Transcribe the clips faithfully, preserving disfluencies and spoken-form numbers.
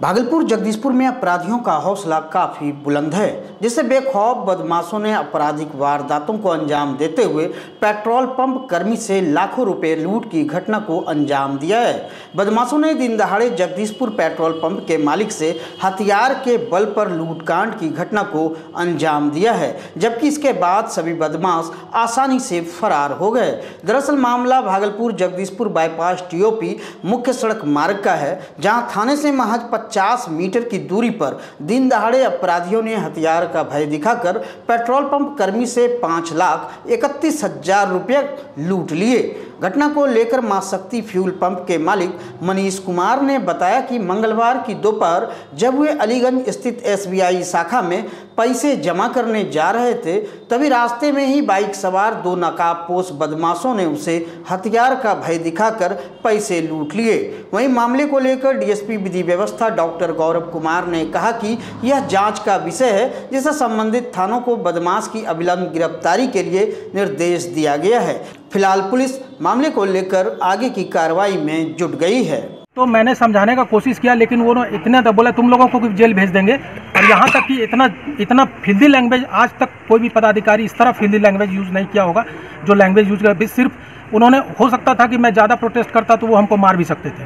भागलपुर जगदीशपुर में अपराधियों का हौसला काफ़ी बुलंद है, जिससे बेखौफ बदमाशों ने आपराधिक वारदातों को अंजाम देते हुए पेट्रोल पंप कर्मी से लाखों रुपए लूट की घटना को अंजाम दिया है। बदमाशों ने दिनदहाड़े जगदीशपुर पेट्रोल पंप के मालिक से हथियार के बल पर लूटकांड की घटना को अंजाम दिया है, जबकि इसके बाद सभी बदमाश आसानी से फरार हो गए। दरअसल मामला Bhagalpur Jagdishpur bypass T O P मुख्य सड़क मार्ग का है, जहाँ थाने से महज पचास मीटर की दूरी पर दिन दहाड़े अपराधियों ने हथियार का भय दिखाकर पेट्रोल पंप कर्मी से पाँच लाख इकतीस हजार रुपये लूट लिए। घटना को लेकर मां शक्ति फ्यूल पंप के मालिक मनीष कुमार ने बताया कि मंगलवार की दोपहर जब वे अलीगंज स्थित एस बी आई शाखा में पैसे जमा करने जा रहे थे, तभी रास्ते में ही बाइक सवार दो नकाबपोश बदमाशों ने उसे हथियार का भय दिखाकर पैसे लूट लिए। वहीं मामले को लेकर डी एस पी विधि व्यवस्था डॉक्टर गौरव कुमार ने कहा कि यह जाँच का विषय है, जिसे संबंधित थानों को बदमाश की अविलंब गिरफ्तारी के लिए निर्देश दिया गया है। फिलहाल पुलिस मामले को लेकर आगे की कार्रवाई में जुट गई है। तो मैंने समझाने का कोशिश किया, लेकिन वो इतना तब बोला तुम लोगों को जेल भेज देंगे, और यहाँ तक कि इतना इतना फिल्दी लैंग्वेज आज तक कोई भी पदाधिकारी इस तरह फिल्दी लैंग्वेज यूज़ नहीं किया होगा। जो लैंग्वेज यूज कर सिर्फ उन्होंने, हो सकता था कि मैं ज़्यादा प्रोटेस्ट करता तो वो हमको मार भी सकते थे,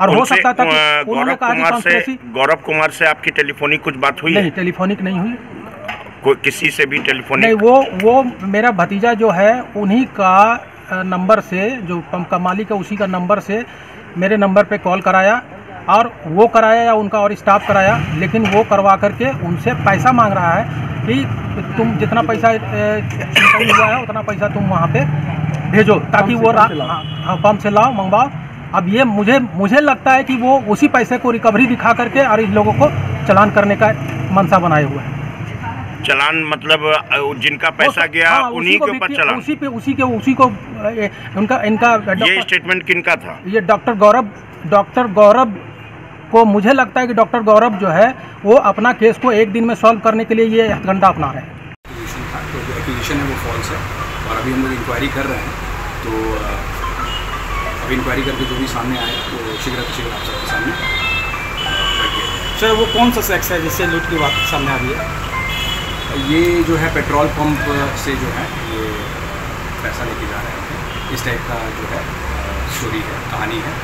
और हो सकता था कि उन्होंने कहा कि गौरव कुमार से आपकी टेलीफोनिक कुछ बात हुई? नहीं, टेलीफोनिक नहीं हुई, कोई किसी से भी टेलीफोन नहीं। वो वो मेरा भतीजा जो है उन्हीं का नंबर से, जो पंप का मालिक है उसी का नंबर से मेरे नंबर पे कॉल कराया, और वो कराया या उनका और स्टाफ कराया, लेकिन वो करवा करके उनसे पैसा मांग रहा है कि तुम जितना पैसा इनकम हुआ है उतना पैसा तुम वहाँ पे भेजो, ताकि वो पंप से लाओ मंगवाओ। अब ये मुझे मुझे लगता है कि वो उसी पैसे को रिकवरी दिखा करके और इन लोगों को चालान करने का मनसा बनाए हुआ है। चलान मतलब जिनका पैसा गया हाँ, उन्हीं के ऊपर चलान, उसी पे उसी के उसी को ए, उनका इनका ये स्टेटमेंट किनका था? ये डॉक्टर गौरव डॉक्टर गौरव को मुझे लगता है कि डॉक्टर गौरव जो है वो अपना केस को एक दिन में सॉल्व करने के लिए ये हथकंडा अपना रहे हैं। तो जो एक्विजिशन है वो फॉल्स है, और अभी हम लोग इंक्वायरी कर रहे हैं, तो अभी इंक्वायरी करके जो भी सामने आए तो शीघ्र शीघ्र आप सबके सामने। सर वो कौन सा सेक्स है जिससे लूट की बात सामने आ रही है? ये जो है पेट्रोल पंप से जो है ये पैसा लेके जा रहे हैं, इस टाइप का जो है स्टोरी है, कहानी है।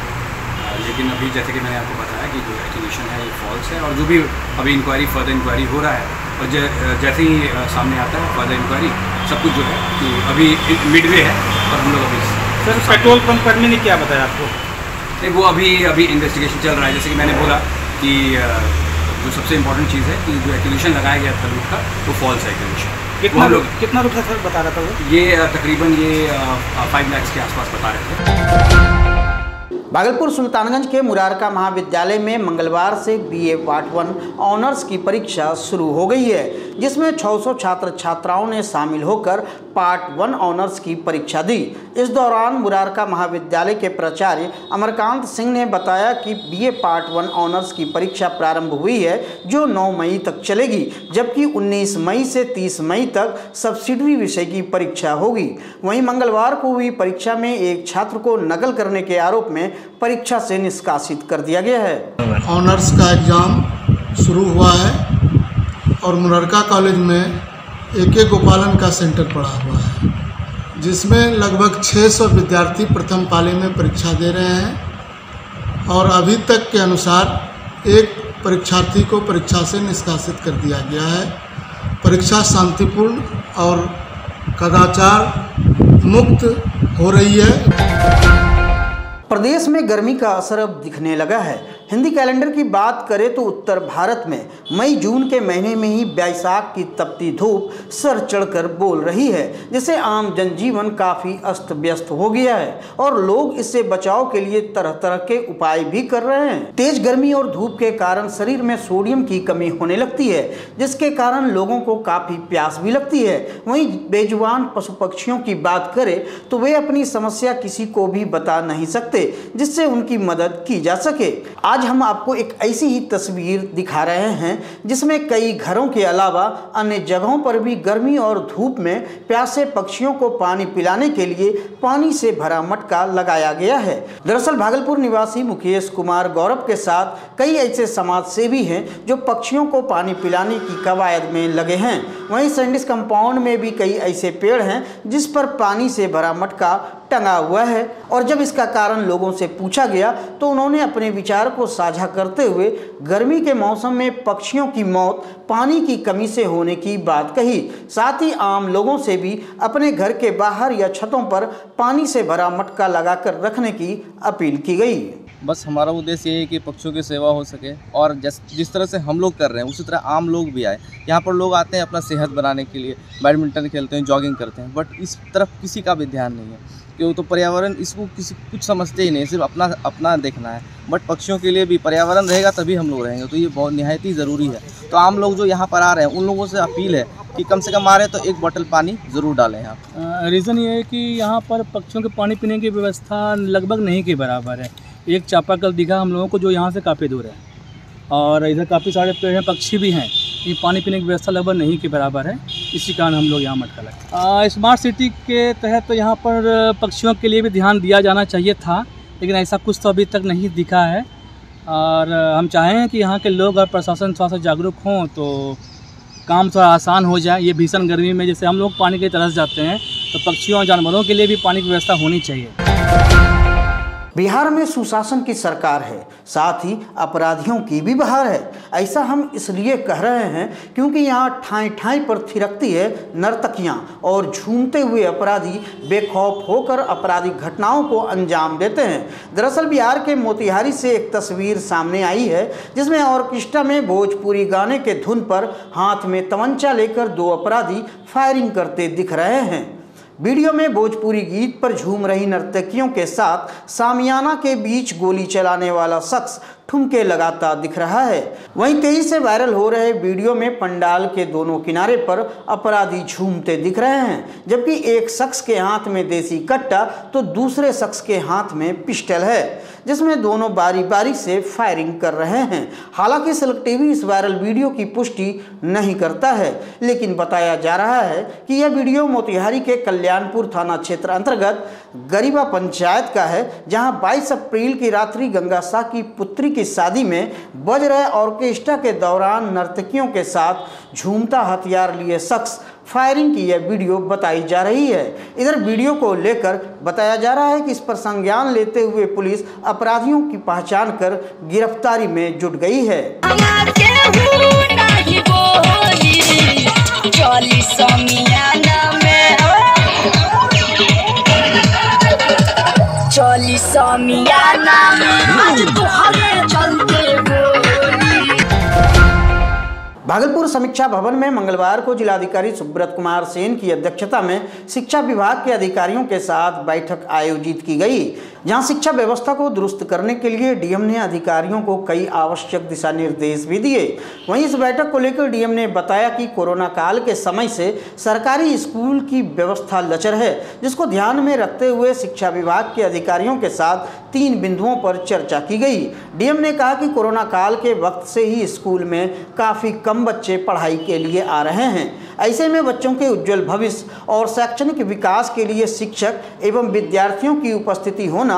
लेकिन अभी जैसे कि मैंने आपको बताया कि जो एक्विजिशन है ये फॉल्स है, और जो भी अभी इंक्वायरी फर्दर इंक्वायरी हो रहा है, और जै, जैसे ही सामने आता है फर्दर इंक्वायरी सब कुछ जो है कि अभी मिडवे है, और हम लोग अभी। सर पेट्रोल पंप कर्मी ने क्या बताया आपको? नहीं, वो अभी अभी इन्वेस्टिगेशन चल रहा है। जैसे कि मैंने बोला कि जो सबसे इम्पोर्टेंट चीज़ है कि जो एक्विजिशन लगाया गया था लूट का वो फॉल्स है एक्विजिशन। कितना लोग कितना रुपये सर बता रहा था वो? ये तकरीबन ये फाइव लैक्स के आसपास बता रहे थे। भागलपुर सुल्तानगंज के मुरारका महाविद्यालय में मंगलवार से B A part one honours की परीक्षा शुरू हो गई है, जिसमें छह सौ छात्र छात्राओं ने शामिल होकर पार्ट वन ऑनर्स की परीक्षा दी। इस दौरान मुरारका महाविद्यालय के प्राचार्य अमरकांत सिंह ने बताया कि B A part one honours की परीक्षा प्रारंभ हुई है, जो नौ मई तक चलेगी, जबकि उन्नीस मई से तीस मई तक सब्सिडरी विषय की परीक्षा होगी। वहीं मंगलवार को हुई परीक्षा में एक छात्र को नकल करने के आरोप में परीक्षा से निष्कासित कर दिया गया है। ऑनर्स का एग्ज़ाम शुरू हुआ है, और मुरारका कॉलेज में ए के गोपालन का सेंटर पड़ा हुआ है, जिसमें लगभग छह सौ विद्यार्थी प्रथम पाली में परीक्षा दे रहे हैं, और अभी तक के अनुसार एक परीक्षार्थी को परीक्षा से निष्कासित कर दिया गया है। परीक्षा शांतिपूर्ण और कदाचार मुक्त हो रही है। प्रदेश में गर्मी का असर अब दिखने लगा है। हिंदी कैलेंडर की बात करें तो उत्तर भारत में मई जून के महीने में ही बैसाख की तपती धूप सर चढ़कर बोल रही है, जिससे आम जनजीवन काफ़ी अस्त व्यस्त हो गया है, और लोग इससे बचाव के लिए तरह तरह के उपाय भी कर रहे हैं। तेज गर्मी और धूप के कारण शरीर में सोडियम की कमी होने लगती है, जिसके कारण लोगों को काफ़ी प्यास भी लगती है। वहीं बेजुबान पशु पक्षियों की बात करें तो वे अपनी समस्या किसी को भी बता नहीं सकते, जिससे उनकी मदद की जा सके। आज हम आपको एक ऐसी ही तस्वीर दिखा रहे हैं जिसमें कई घरों के अलावा अन्य जगहों पर भी गर्मी और धूप में प्यासे पक्षियों को पानी पिलाने के लिए पानी से भरा मटका लगाया गया है। दरअसल भागलपुर निवासी मुकेश कुमार गौरव के साथ कई ऐसे समाजसेवी हैं जो पक्षियों को पानी पिलाने की कवायद में लगे हैं। वहीं सैंडिस कंपाउंड में भी कई ऐसे पेड़ हैं जिस पर पानी से भरा मटका टंगा हुआ है, और जब इसका कारण लोगों से पूछा गया तो उन्होंने अपने विचार को साझा करते हुए गर्मी के मौसम में पक्षियों की मौत पानी की कमी से होने की बात कही। साथ ही आम लोगों से भी अपने घर के बाहर या छतों पर पानी से भरा मटका लगाकर रखने की अपील की गई। बस हमारा उद्देश्य ये है कि पक्षियों की सेवा हो सके, और जिस जिस तरह से हम लोग कर रहे हैं उसी तरह आम लोग भी आए। यहाँ पर लोग आते हैं अपना सेहत बनाने के लिए, बैडमिंटन खेलते हैं, जॉगिंग करते हैं, बट इस तरफ किसी का भी ध्यान नहीं है। क्यों तो पर्यावरण इसको किसी कुछ समझते ही नहीं, सिर्फ अपना अपना देखना है। बट पक्षियों के लिए भी पर्यावरण रहेगा तभी हम लोग रहेंगे, तो ये बहुत निहायत ही ज़रूरी है। तो आम लोग जो यहाँ पर आ रहे हैं उन लोगों से अपील है कि कम से कम आ रहे हैं तो एक बोतल पानी ज़रूर डालें आप। रीज़न ये है कि यहाँ पर पक्षियों के पानी पीने की व्यवस्था लगभग नहीं के बराबर है। एक चापाकल दिखा हम लोगों को जो यहाँ से काफ़ी दूर है, और इधर काफ़ी सारे पेड़ हैं, पक्षी भी हैं, ये पानी पीने की व्यवस्था लगभग नहीं के बराबर है। इसी कारण हम लोग यहाँ मटका लगाए। स्मार्ट सिटी के तहत तो यहाँ पर पक्षियों के लिए भी ध्यान दिया जाना चाहिए था, लेकिन ऐसा कुछ तो अभी तक नहीं दिखा है। और हम चाहें कि यहाँ के लोग और प्रशासन थोड़ा सा जागरूक हों तो काम थोड़ा आसान हो जाए। ये भीषण गर्मी में जैसे हम लोग पानी की तरस जाते हैं, तो पक्षियों और जानवरों के लिए भी पानी की व्यवस्था होनी चाहिए। बिहार में सुशासन की सरकार है, साथ ही अपराधियों की भी बहार है। ऐसा हम इसलिए कह रहे हैं क्योंकि यहाँ ठाई ठाई पर थिरकती है नर्तकियाँ और झूमते हुए अपराधी बेखौफ होकर आपराधिक घटनाओं को अंजाम देते हैं। दरअसल बिहार के मोतिहारी से एक तस्वीर सामने आई है जिसमें ऑर्केस्ट्रा में भोजपुरी गाने के धुन पर हाथ में तमंचा लेकर दो अपराधी फायरिंग करते दिख रहे हैं। वीडियो में भोजपुरी गीत पर झूम रही नर्तकियों के साथ सामियाना के बीच गोली चलाने वाला शख्स ठुमके लगाता दिख रहा है। वहीं तेजी से वायरल हो रहे वीडियो में पंडाल के दोनों किनारे पर अपराधी झूमते दिख रहे हैं, जबकि एक शख्स के हाथ में देसी कट्टा तो दूसरे शख्स के हाथ में पिस्टल है, जिसमें दोनों बारी बारी से फायरिंग कर रहे हैं। हालांकि सिल्क टीवी इस वायरल वीडियो की पुष्टि नहीं करता है, लेकिन बताया जा रहा है कि यह वीडियो मोतिहारी के कल्याणपुर थाना क्षेत्र अंतर्गत गरीबा पंचायत का है, जहाँ बाईस अप्रैल की रात्रि गंगा शाह की पुत्री की शादी में बज रहे ऑर्केस्ट्रा के दौरान नर्तकियों के साथ झूमता हथियार लिए शख्स फायरिंग की यह वीडियो बताई जा रही है। इधर वीडियो को लेकर बताया जा रहा है कि इस पर संज्ञान लेते हुए पुलिस अपराधियों की पहचान कर गिरफ्तारी में जुट गई है। भागलपुर समीक्षा भवन में मंगलवार को जिलाधिकारी सुब्रत कुमार सेन की अध्यक्षता में शिक्षा विभाग के अधिकारियों के साथ बैठक आयोजित की गई, जहां शिक्षा व्यवस्था को दुरुस्त करने के लिए डीएम ने अधिकारियों को कई आवश्यक दिशा निर्देश भी दिए। वहीं इस बैठक को लेकर डीएम ने बताया कि कोरोना काल के समय से सरकारी स्कूल की व्यवस्था लचर है, जिसको ध्यान में रखते हुए शिक्षा विभाग के अधिकारियों के साथ तीन बिंदुओं पर चर्चा की गई। डीएम ने कहा कि कोरोना काल के वक्त से ही स्कूल में काफ़ी कम बच्चे पढ़ाई के लिए आ रहे हैं। ऐसे में बच्चों के उज्जवल भविष्य और शैक्षणिक विकास के लिए शिक्षक एवं विद्यार्थियों की उपस्थिति होना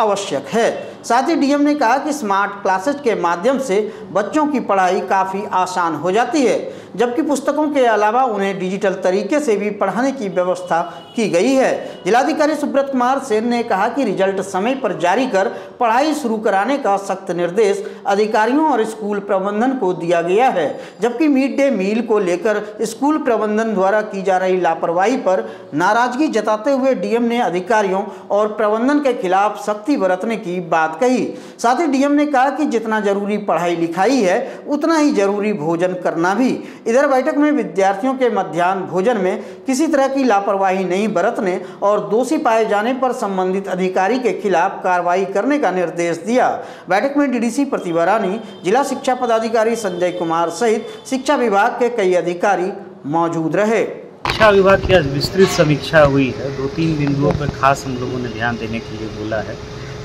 आवश्यक है। साथ ही डीएम ने कहा कि स्मार्ट क्लासेज के माध्यम से बच्चों की पढ़ाई काफ़ी आसान हो जाती है, जबकि पुस्तकों के अलावा उन्हें डिजिटल तरीके से भी पढ़ाने की व्यवस्था की गई है। जिलाधिकारी सुब्रत कुमार सेन ने कहा कि रिजल्ट समय पर जारी कर पढ़ाई शुरू कराने का सख्त निर्देश अधिकारियों और स्कूल प्रबंधन को दिया गया है, जबकि मिड डे मील को लेकर स्कूल प्रबंधन द्वारा की जा रही लापरवाही पर नाराजगी जताते हुए डीएम ने अधिकारियों और प्रबंधन के खिलाफ सख्ती बरतने की बात कही। साथ ही डीएम ने कहा कि जितना जरूरी पढ़ाई लिखाई है उतना ही जरूरी भोजन करना भी। इधर बैठक में विद्यार्थियों के मध्याह्न भोजन में किसी तरह की लापरवाही नहीं बरतने और दोषी पाए जाने पर संबंधित अधिकारी के खिलाफ कार्रवाई करने का निर्देश दिया। बैठक में डीडीसी प्रतिभा रानी, जिला शिक्षा पदाधिकारी संजय कुमार सहित शिक्षा विभाग के कई अधिकारी मौजूद रहे। शिक्षा विभाग की आज विस्तृत समीक्षा हुई है, दो तीन बिंदुओं पर खास हम लोगों ने ध्यान देने के लिए बोला है।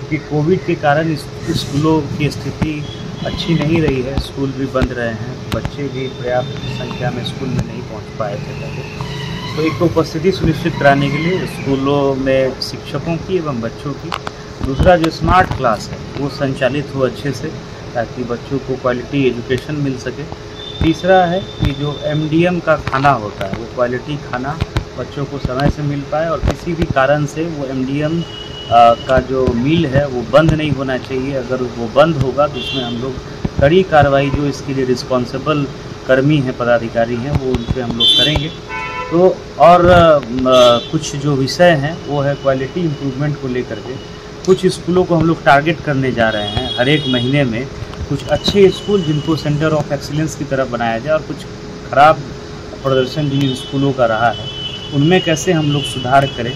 क्योंकि कोविड के कारण स्कूलों की स्थिति अच्छी नहीं रही है, स्कूल भी बंद रहे हैं, बच्चे भी पर्याप्त संख्या में स्कूल में नहीं पहुंच पाए थे पहले। तो एक उपस्थिति सुनिश्चित कराने के लिए स्कूलों में शिक्षकों की एवं बच्चों की, दूसरा जो स्मार्ट क्लास है वो संचालित हो अच्छे से ताकि बच्चों को क्वालिटी एजुकेशन मिल सके, तीसरा है कि जो एमडीएम का खाना होता है वो क्वालिटी खाना बच्चों को समय से मिल पाए, और किसी भी कारण से वो एमडीएम का जो मील है वो बंद नहीं होना चाहिए। अगर वो बंद होगा तो उसमें हम लोग कड़ी कार्रवाई, जो इसके लिए रिस्पॉन्सिबल कर्मी हैं, पदाधिकारी हैं, वो उन पर हम लोग करेंगे। तो और आ, कुछ जो विषय हैं वो है क्वालिटी इम्प्रूवमेंट को लेकर के, कुछ स्कूलों को हम लोग टारगेट करने जा रहे हैं हर एक महीने में, कुछ अच्छे स्कूल जिनको सेंटर ऑफ एक्सीलेंस की तरफ बनाया जाए और कुछ खराब प्रदर्शन जिन स्कूलों का रहा है उनमें कैसे हम लोग सुधार करें,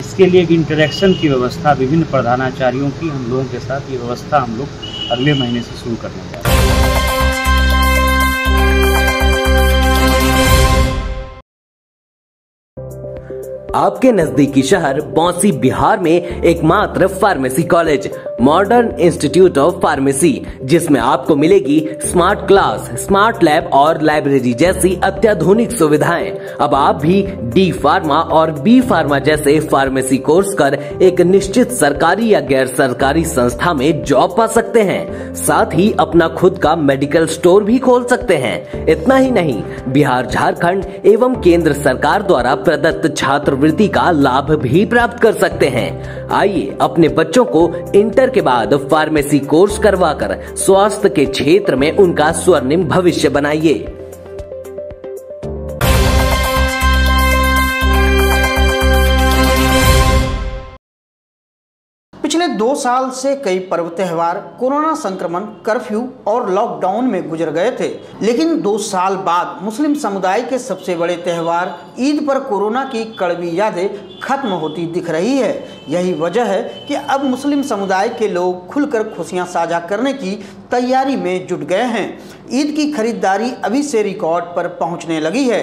इसके लिए एक इंटरेक्शन की व्यवस्था विभिन्न प्रधानाचार्यों की हम लोगों के साथ, ये व्यवस्था हम लोग अगले महीने से शुरू करने जा रहे हैं। आपके नजदीकी शहर बौसी बिहार में एकमात्र pharmacy college modern institute of pharmacy, जिसमें आपको मिलेगी स्मार्ट क्लास, स्मार्ट लैब और लाइब्रेरी जैसी अत्याधुनिक सुविधाएं। अब आप भी डी फार्मा और बी फार्मा जैसे फार्मेसी कोर्स कर एक निश्चित सरकारी या गैर सरकारी संस्था में जॉब पा सकते हैं, साथ ही अपना खुद का मेडिकल स्टोर भी खोल सकते हैं। इतना ही नहीं, बिहार, झारखंड एवं केंद्र सरकार द्वारा प्रदत्त छात्र वृत्ति का लाभ भी प्राप्त कर सकते हैं। आइए अपने बच्चों को इंटर के बाद फार्मेसी कोर्स करवाकर स्वास्थ्य के क्षेत्र में उनका स्वर्णिम भविष्य बनाइए। पिछले दो साल से कई पर्व, त्योहार, कोरोना संक्रमण, कर्फ्यू और लॉकडाउन में गुजर गए थे, लेकिन दो साल बाद मुस्लिम समुदाय के सबसे बड़े त्योहार ईद पर कोरोना की कड़वी यादें खत्म होती दिख रही है। यही वजह है कि अब मुस्लिम समुदाय के लोग खुलकर खुशियां साझा करने की तैयारी में जुट गए हैं। ईद की खरीदारी अभी से रिकॉर्ड पर पहुँचने लगी है।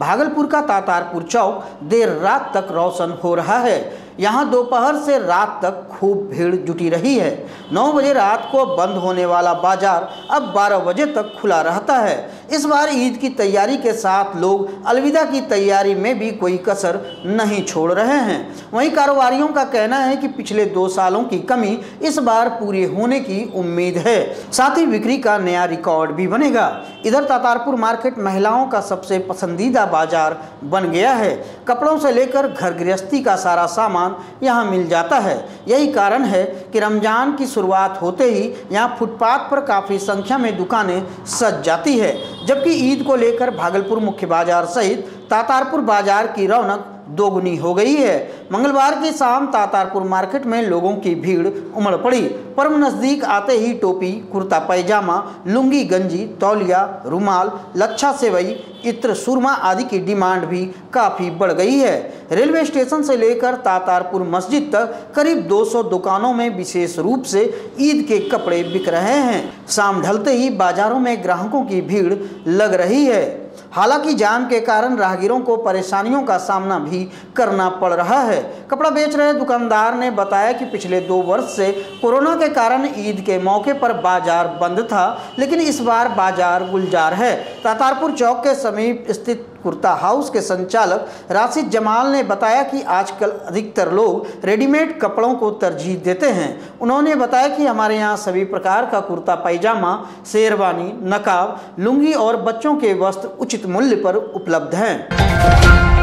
भागलपुर का तातारपुर चौक देर रात तक रोशन हो रहा है। यहाँ दोपहर से रात तक खूब भीड़ जुटी रही है। नौ बजे रात को बंद होने वाला बाजार अब बारह बजे तक खुला रहता है। इस बार ईद की तैयारी के साथ लोग अलविदा की तैयारी में भी कोई कसर नहीं छोड़ रहे हैं। वहीं कारोबारियों का कहना है कि पिछले दो सालों की कमी इस बार पूरी होने की उम्मीद है, साथ ही बिक्री का नया रिकॉर्ड भी बनेगा। इधर तातारपुर मार्केट महिलाओं का सबसे पसंदीदा बाजार बन गया है। कपड़ों से लेकर घर गृहस्थी का सारा सामान यहाँ मिल जाता है। यही कारण है कि रमजान की शुरुआत होते ही यहाँ फुटपाथ पर काफी संख्या में दुकानें सज जाती है, जबकि ईद को लेकर भागलपुर मुख्य बाजार सहित तातारपुर बाजार की रौनक दोगुनी हो गई है। मंगलवार की शाम तातारपुर मार्केट में लोगों की भीड़ उमड़ पड़ी। पर्व नजदीक आते ही टोपी, कुर्ता पैजामा, लुंगी, गंजी, तौलिया, रुमाल, लच्छा सेवई, इत्र, सुरमा आदि की डिमांड भी काफ़ी बढ़ गई है। रेलवे स्टेशन से लेकर तातारपुर मस्जिद तक करीब दो सौ दुकानों में विशेष रूप से ईद के कपड़े बिक रहे हैं। शाम ढलते ही बाजारों में ग्राहकों की भीड़ लग रही है। हालांकि जाम के कारण राहगीरों को परेशानियों का सामना भी करना पड़ रहा है। कपड़ा बेच रहे दुकानदार ने बताया कि पिछले दो वर्ष से कोरोना के कारण ईद के मौके पर बाजार बंद था, लेकिन इस बार बाजार गुलजार है। तातारपुर चौक के समीप स्थित कुर्ता हाउस के संचालक राशिद जमाल ने बताया कि आजकल अधिकतर लोग रेडीमेड कपड़ों को तरजीह देते हैं। उन्होंने बताया कि हमारे यहाँ सभी प्रकार का कुर्ता पैजामा, शेरवानी, नकाब, लुंगी और बच्चों के वस्त्र उचित मूल्य पर उपलब्ध हैं।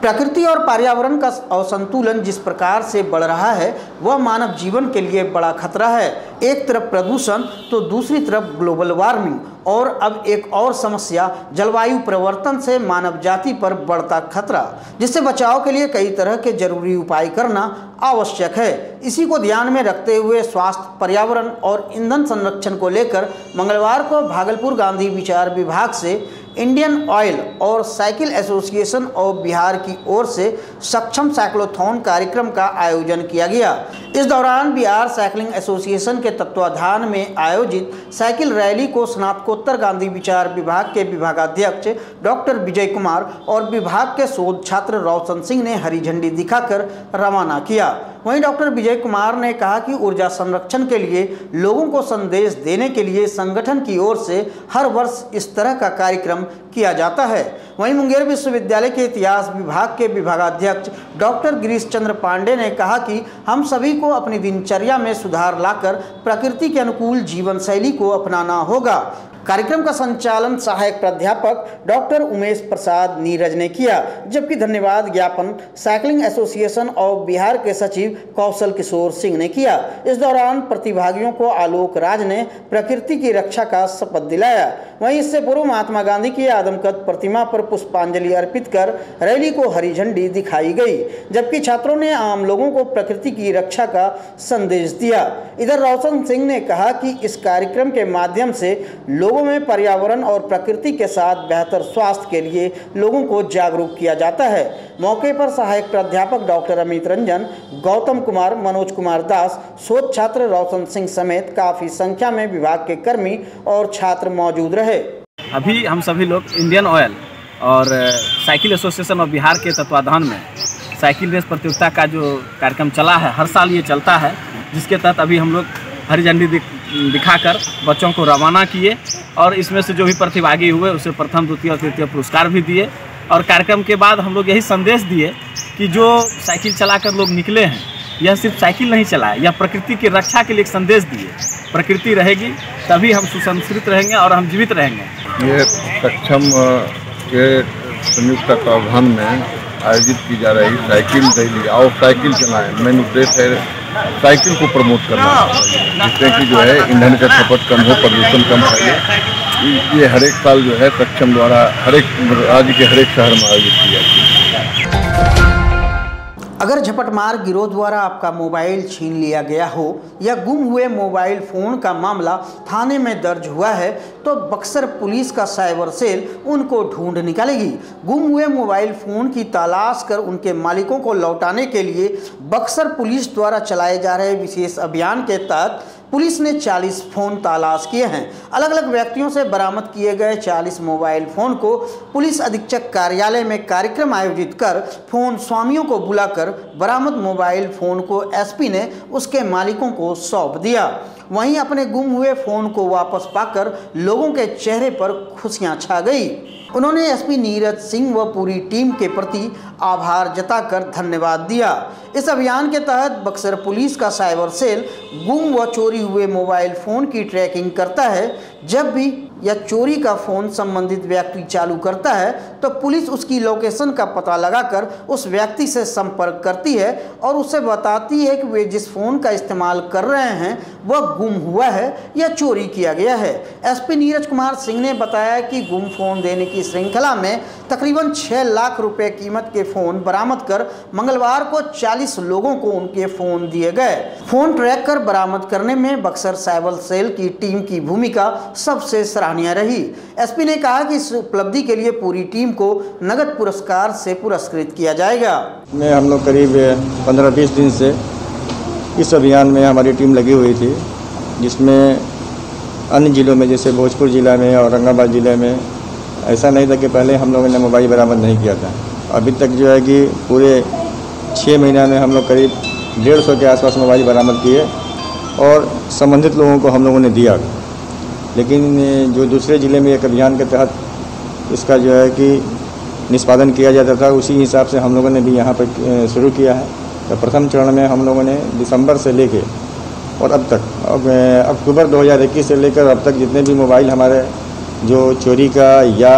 प्रकृति और पर्यावरण का असंतुलन जिस प्रकार से बढ़ रहा है वह मानव जीवन के लिए बड़ा खतरा है। एक तरफ प्रदूषण तो दूसरी तरफ ग्लोबल वार्मिंग, और अब एक और समस्या जलवायु परिवर्तन से मानव जाति पर बढ़ता खतरा, जिससे बचाव के लिए कई तरह के जरूरी उपाय करना आवश्यक है। इसी को ध्यान में रखते हुए स्वास्थ्य, पर्यावरण और ईंधन संरक्षण को लेकर मंगलवार को भागलपुर गांधी विचार विभाग से इंडियन ऑयल और साइकिल एसोसिएशन ऑफ बिहार की ओर से सक्षम साइक्लोथॉन कार्यक्रम का आयोजन किया गया। इस दौरान बिहार साइकिलिंग एसोसिएशन के तत्वाधान में आयोजित साइकिल रैली को स्नातकोत्तर गांधी विचार विभाग के विभागाध्यक्ष डॉक्टर विजय कुमार और विभाग के शोध छात्र रोशन सिंह ने हरी झंडी दिखाकर रवाना किया। वहीं डॉक्टर विजय कुमार ने कहा कि ऊर्जा संरक्षण के लिए लोगों को संदेश देने के लिए संगठन की ओर से हर वर्ष इस तरह का कार्यक्रम किया जाता है। वहीं मुंगेर विश्वविद्यालय के इतिहास विभाग के विभागाध्यक्ष डॉक्टर गिरीश चंद्र पांडे ने कहा कि हम सभी को अपनी दिनचर्या में सुधार लाकर प्रकृति के अनुकूल जीवन शैली को अपनाना होगा। कार्यक्रम का संचालन सहायक प्राध्यापक डॉक्टर उमेश प्रसाद नीरज ने किया, जबकि धन्यवाद ज्ञापन साइकिलिंग एसोसिएशन ऑफ बिहार के सचिव कौशल किशोर सिंह ने किया। इस दौरान प्रतिभागियों को आलोक राज ने प्रकृति की रक्षा का शपथ दिलाया। वहीं इससे पूर्व महात्मा गांधी की आदमकद प्रतिमा पर पुष्पांजलि अर्पित कर रैली को हरी झंडी दिखाई गई, जबकि छात्रों ने आम लोगों को प्रकृति की रक्षा का संदेश दिया। इधर रोशन सिंह ने कहा कि इस कार्यक्रम के माध्यम से लोगों में पर्यावरण और प्रकृति के साथ बेहतर स्वास्थ्य के लिए लोगों को जागरूक किया जाता है। मौके पर सहायक प्राध्यापक डॉक्टर अमित रंजन, गौतम कुमार, मनोज कुमार दास, शोध छात्र रोशन सिंह समेत काफ़ी संख्या में विभाग के कर्मी और छात्र मौजूद रहे। अभी हम सभी लोग इंडियन ऑयल और साइकिल एसोसिएशन ऑफ बिहार के तत्वाधान में साइकिल रेस प्रतियोगिता का जो कार्यक्रम चला है, हर साल ये चलता है, जिसके तहत अभी हम लोग हरी झंडी दिखाकर बच्चों को रवाना किए और इसमें से जो भी प्रतिभागी हुए उसे प्रथम, द्वितीय और तृतीय पुरस्कार भी दिए। और कार्यक्रम के बाद हम लोग यही संदेश दिए कि जो साइकिल चलाकर लोग निकले हैं, यह सिर्फ साइकिल नहीं चलाए, यह प्रकृति की रक्षा के लिए एक संदेश दिए। प्रकृति रहेगी तभी हम सुसंस्कृत रहेंगे और हम जीवित रहेंगे। ये सक्षम के संयुक्त तत्वावधान में आयोजित की जा रही साइकिल रैली और साइकिल चलाएँ मेन उद्देश्य है साइकिल को प्रमोट करना, जिससे कि जो है ईंधन का खपत कम हो, प्रदूषण कम फैले। ये हर एक साल जो है सक्षम द्वारा हर एक राज्य के हर एक शहर में आयोजित किया जाता है। अगर झपटमार गिरोह द्वारा आपका मोबाइल छीन लिया गया हो या गुम हुए मोबाइल फ़ोन का मामला थाने में दर्ज हुआ है तो बक्सर पुलिस का साइबर सेल उनको ढूंढ निकालेगी। गुम हुए मोबाइल फ़ोन की तलाश कर उनके मालिकों को लौटाने के लिए बक्सर पुलिस द्वारा चलाए जा रहे विशेष अभियान के तहत पुलिस ने चालीस फ़ोन तलाश किए हैं। अलग अलग व्यक्तियों से बरामद किए गए चालीस मोबाइल फ़ोन को पुलिस अधीक्षक कार्यालय में कार्यक्रम आयोजित कर फ़ोन स्वामियों को बुलाकर बरामद मोबाइल फ़ोन को एसपी ने उसके मालिकों को सौंप दिया। वहीं अपने गुम हुए फ़ोन को वापस पाकर लोगों के चेहरे पर खुशियां छा गई। उन्होंने एसपी नीरज सिंह व पूरी टीम के प्रति आभार जताकर धन्यवाद दिया। इस अभियान के तहत बक्सर पुलिस का साइबर सेल गुम व चोरी हुए मोबाइल फ़ोन की ट्रैकिंग करता है। जब भी या चोरी का फ़ोन संबंधित व्यक्ति चालू करता है तो पुलिस उसकी लोकेशन का पता लगाकर उस व्यक्ति से संपर्क करती है और उसे बताती है कि वे जिस फ़ोन का इस्तेमाल कर रहे हैं वह गुम हुआ है या चोरी किया गया है। एसपी नीरज कुमार सिंह ने बताया कि गुम फ़ोन देने की श्रृंखला में तकरीबन छः लाख रुपये कीमत के फ़ोन बरामद कर मंगलवार को चालीस लोगों को उनके फ़ोन दिए गए। फ़ोन ट्रैक कर बरामद करने में बक्सर साइबर सेल की टीम की भूमिका सबसे रही। एसपी ने कहा कि इस उपलब्धि के लिए पूरी टीम को नगद पुरस्कार से पुरस्कृत किया जाएगा। में हम लोग करीब पंद्रह बीस दिन से इस अभियान में हमारी टीम लगी हुई थी, जिसमें अन्य जिलों में जैसे भोजपुर ज़िला में और औरंगाबाद ज़िले में ऐसा नहीं था कि पहले हम लोगों ने मोबाइल बरामद नहीं किया था। अभी तक जो है कि पूरे छः महीना में हम लोग करीब डेढ़ सौ के आसपास मोबाइल बरामद किए और संबंधित लोगों को हम लोगों ने दिया। लेकिन जो दूसरे ज़िले में एक अभियान के तहत इसका जो है कि निष्पादन किया जाता था, उसी हिसाब से हम लोगों ने भी यहाँ पर शुरू किया है। तो प्रथम चरण में हम लोगों ने दिसंबर से लेके और अब तक अक्टूबर दो हज़ार इक्कीस से लेकर अब तक जितने भी मोबाइल हमारे जो चोरी का या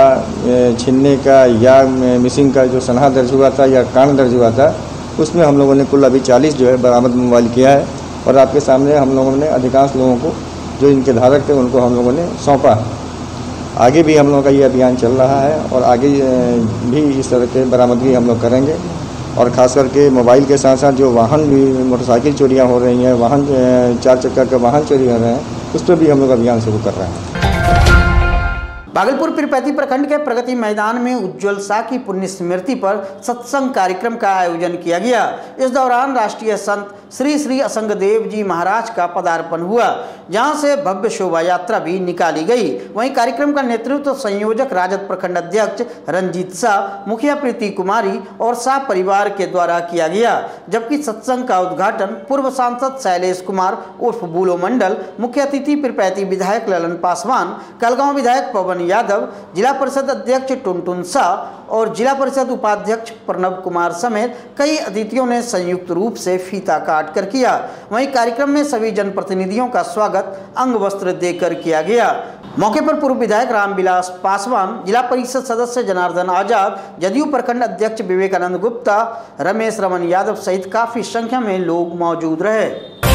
छीनने का या मिसिंग का जो सनहा दर्ज हुआ था या कांड दर्ज हुआ था, उसमें हम लोगों ने कुल अभी चालीस जो है बरामद मोबाइल किया है। और आपके सामने हम लोगों ने अधिकांश लोगों को जो इनके धारक थे उनको हम लोगों ने सौंपा। आगे भी हम लोगों का ये अभियान चल रहा है और आगे भी इस तरह के बरामदगी हम लोग करेंगे। और ख़ास करके मोबाइल के साथ साथ जो वाहन भी मोटरसाइकिल चोरियां हो रही हैं, वाहन चार चक्का के वाहन चोरी हो रहे हैं, उस पर भी हम लोग अभियान शुरू कर रहे हैं। भागलपुर पीरपैती प्रखंड के प्रगति मैदान में उज्ज्वल साकी पुण्य स्मृति पर सत्संग कार्यक्रम का आयोजन किया गया। इस दौरान राष्ट्रीय संत श्री श्री असंगदेव जी महाराज का पदार्पण हुआ, जहां से भव्य शोभा यात्रा भी निकाली गई। वहीं कार्यक्रम का नेतृत्व तो संयोजक राजद प्रखंड अध्यक्ष रंजीत शाह, मुखिया प्रीति कुमारी और शाह परिवार के द्वारा किया गया, जबकि सत्संग का उद्घाटन पूर्व सांसद शैलेश कुमार उर्फ बूलो मंडल, मुख्य अतिथि पीरपैती विधायक ललन पासवान, कलगांव विधायक पवन यादव, जिला परिषद अध्यक्ष टुनटुन शाह और जिला परिषद उपाध्यक्ष प्रणव कुमार समेत कई अतिथियों ने संयुक्त रूप से फीता काट कर किया। वहीं कार्यक्रम में सभी जनप्रतिनिधियों का स्वागत अंग वस्त्र देकर किया गया। मौके पर पूर्व विधायक रामविलास पासवान, जिला परिषद सदस्य जनार्दन आजाद, जदयू प्रखंड अध्यक्ष विवेकानंद गुप्ता, रमेश रमन यादव सहित काफी संख्या में लोग मौजूद रहे।